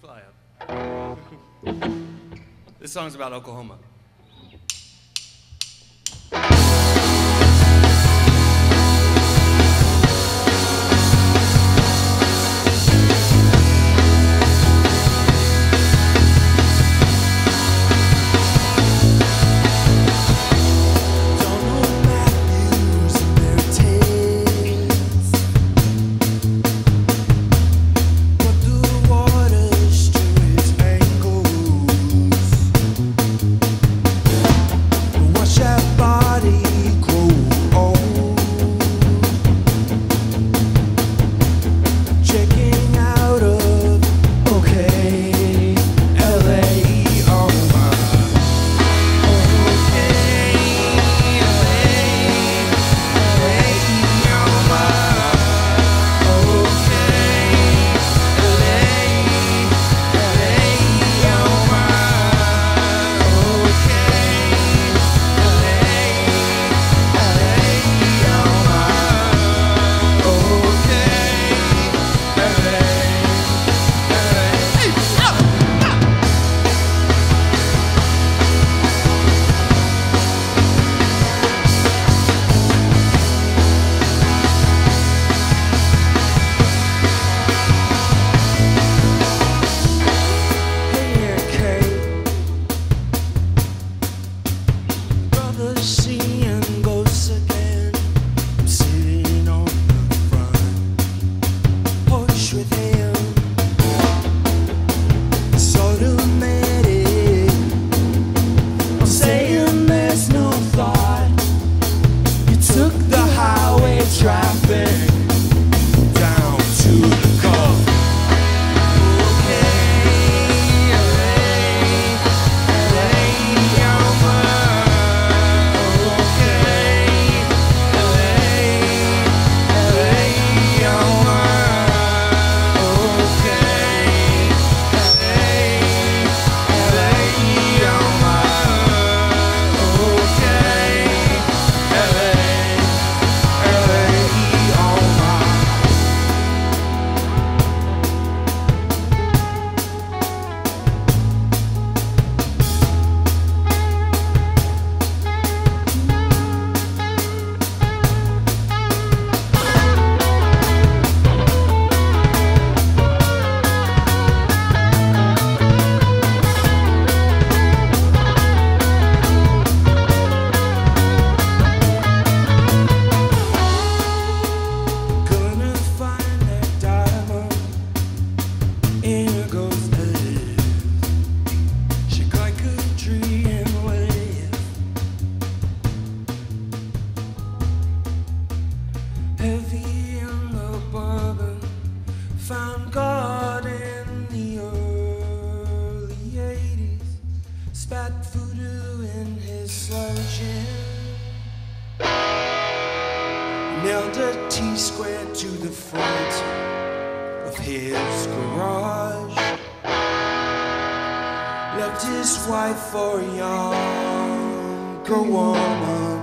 free fly up. This song's about Oklahoma. Found God in the early 80s, spat voodoo in his slow gin, nailed a T-square to the front of his garage, left his wife for a younger woman.